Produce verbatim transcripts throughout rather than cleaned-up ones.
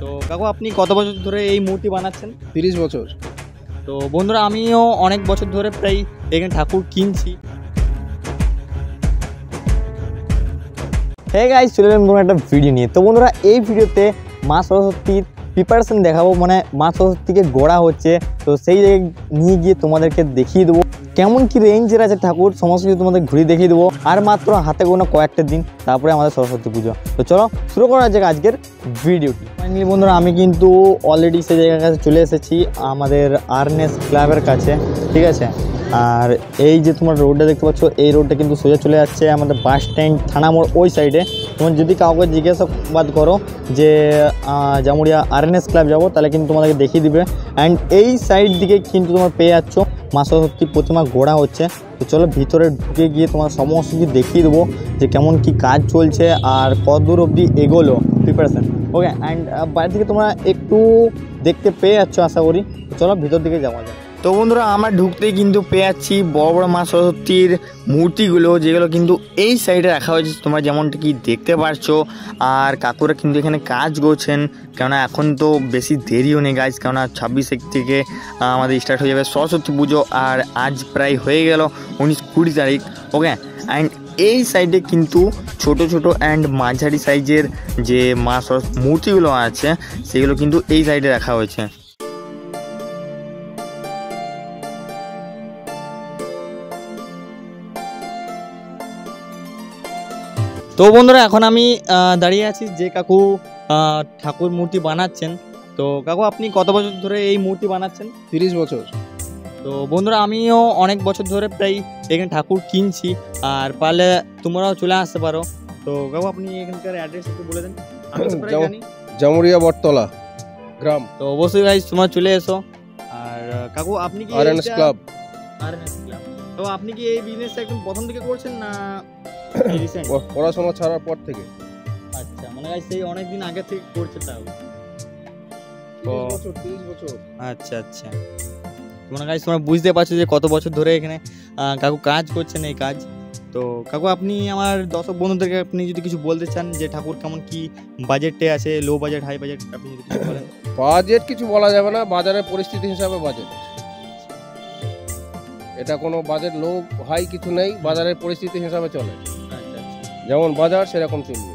তো কাকু আপনি কত বছর ধরে এই মূর্তি বানাচ্ছেন? তিরিশ বছর। তো বন্ধুরা আমিও অনেক বছর ধরে প্রায় এখানে ঠাকুর কিনছি। हे गाइस चले एलाम কোনো একটা ভিডিও নিয়ে। তো বন্ধুরা এই ভিডিওতে মা সরস্বতীর প্রিপারেশন দেখাবো, মানে মা সরস্বতীকে গড়া হচ্ছে, তো সেই জায়গায় নিয়ে গিয়ে তোমাদেরকে দেখিয়ে দেবো কেমন কি রেঞ্জের আছে ঠাকুর, সমস্ত কিছু তোমাদের ঘুরিয়ে দেখিয়ে দেবো। আর মাত্র হাতে গোনা কয়েকটা দিন তারপরে আমাদের সরস্বতী পুজো। তো চলো শুরু করা যাক আজকের ভিডিওটি। ফাইনালি বন্ধুরা আমি কিন্তু অলরেডি সেই জায়গার কাছে চলে এসেছি, আমাদের আর্নেস ক্লাবের কাছে, ঠিক আছে। আর এই যে তোমার রোডটা দেখতে পাচ্ছ, এই রোডটা কিন্তু সোজা চলে যাচ্ছে আমাদের বাস স্ট্যান্ড থানা মোড় ওই সাইডে। তোমার যদি কাউকে জিজ্ঞাসাবাদ করো যে জামুরিয়া আরএনএস ক্লাব যাবো, তাহলে কিন্তু তোমাদেরকে দেখিয়ে দিবে। অ্যান্ড এই সাইড দিকে কিন্তু তোমার পেয়ে যাচ্ছ মা সরস্বতী প্রতিমা গড়া হচ্ছে। তো চলো ভিতরে ঢুকে গিয়ে তোমার সমস্ত কিছু দেখিয়ে দেবো যে কেমন কি কাজ চলছে আর কত দূর অবধি এগোলো প্রিপারেশান, ওকে। অ্যান্ড বাইরে থেকে তোমরা একটু দেখতে পেয়ে যাচ্ছ আশা করি। চলো ভিতর দিকে যাওয়া যায়। তো বন্ধুরা আমরা ঢুকতেই কিন্তু পেয়ে যাচ্ছি বড় বড় মা সরস্বতীর মূর্তিগুলো, যেগুলো কিন্তু এই সাইডে রাখা হয়েছে, তোমরা যেমনটা কি দেখতে পাচ্ছ। আর কাকুরা কিন্তু এখানে কাজ করছেন, কেননা এখন তো বেশি দেরিও নেই গাইজ, কেননা ছাব্বিশ থেকে আমাদের স্টার্ট হয়ে যাবে সরস্বতী পুজো। আর আজ প্রায় হয়ে গেল উনিশ কুড়ি তারিখ, ওকে। অ্যান্ড এই সাইডে কিন্তু ছোট ছোট অ্যান্ড মাঝারি সাইজের যে মা সরস্বতী মূর্তিগুলো আছে সেগুলো কিন্তু এই সাইডে রাখা হয়েছে। তো বন্ধুরা এখন আমি দাঁড়িয়ে আছি যে কাকু ঠাকুর মূর্তি বানাচ্ছেন। তো কাকু আপনি কত বছর ধরে এই মূর্তি বানাচ্ছেন? তিরিশ বছর। তো বন্ধুরা আমিও অনেক বছর ধরে প্রায় এখানে ঠাকুর কিনছি, আর পারলে তোমরাও চলে আসতে পারো। তো কাকু আপনি এখানকার অ্যাড্রেস একটু বলে দেন। আমি তো প্রায় জানি জামুরিয়া বটতলা গ্রাম। তো অবশ্যই গাইস তোমরা চলে এসো। আর কাকু আপনি কি আরএনএস ক্লাব? RNase club. তো আপনি কি এই বিজনেসটা একদম প্রথম থেকে করছেন না পড়াশোনা ছাড়ার পর থেকে? আচ্ছা, মানে গাইস সেই অনেক দিন আগে থেকে করছে তাও। তিরিশ বছর। আচ্ছা আচ্ছা, মানে গাইস তোমরা বুঝতে পারছো যে কত বছর ধরে এখানে কাকু কাজ করছেন এই কাজ। তো কাকু আপনি আমার দর্শক বন্ধুদেরকে আপনি যদি কিছু বলতে চান যে ঠাকুর কেমন কি বাজেটে আছে, লো বাজেট হাই বাজেট, আপনি যদি কিছু বলেন। বাজেট কিছু বলা যাবে না, বাজারের পরিস্থিতি হিসাবে বাজেট। এটা কোনো বাজেট লো হাই কিছু নেই, বাজারের পরিস্থিতি হিসাবে চলে, যেমন বাজার সেরকম চলবে।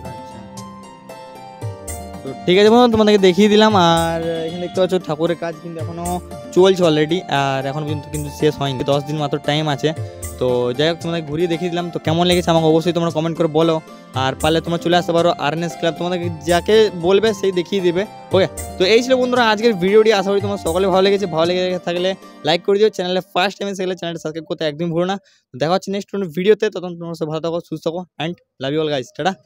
তো ঠিক আছে বন্ধু, তোমাদেরকে দেখিয়ে দিলাম। আর এখানে দেখতে পাচ্ছ ঠাকুরের কাজ কিন্তু এখনো চলছে অলরেডি, আর এখন কিন্তু কিন্তু শেষ হয়নি, দশ দিন মাত্র টাইম আছে। তো যাই হোক তোমাদের ঘুরিয়ে দেখিয়ে দিলাম। তো কেমন লেগেছে আমাকে অবশ্যই তোমরা কমেন্ট করে বলো, আর পারলে তোমরা চলে আসতে পারো আরএনএস ক্লাব, তোমাদেরকে যাকে বলবে সেই দেখিয়ে দেবে, ওকে। তো এই ছিল বন্ধুরা আজকের ভিডিওটি, আশা করি তোমার সকলে ভালো লেগেছে। ভালো লেগে থাকলে লাইক করে দিও, চ্যানেলে ফার্স্ট টাইমে সেগুলো চ্যানেলটা সাবস্ক্রাইব করতে একদম ভুলো না। দেখা হচ্ছে নেক্সট ভিডিওতে, তখন তোমার সব ভালো থাকো, সুস্থ থাকো, and love you all guys, tata.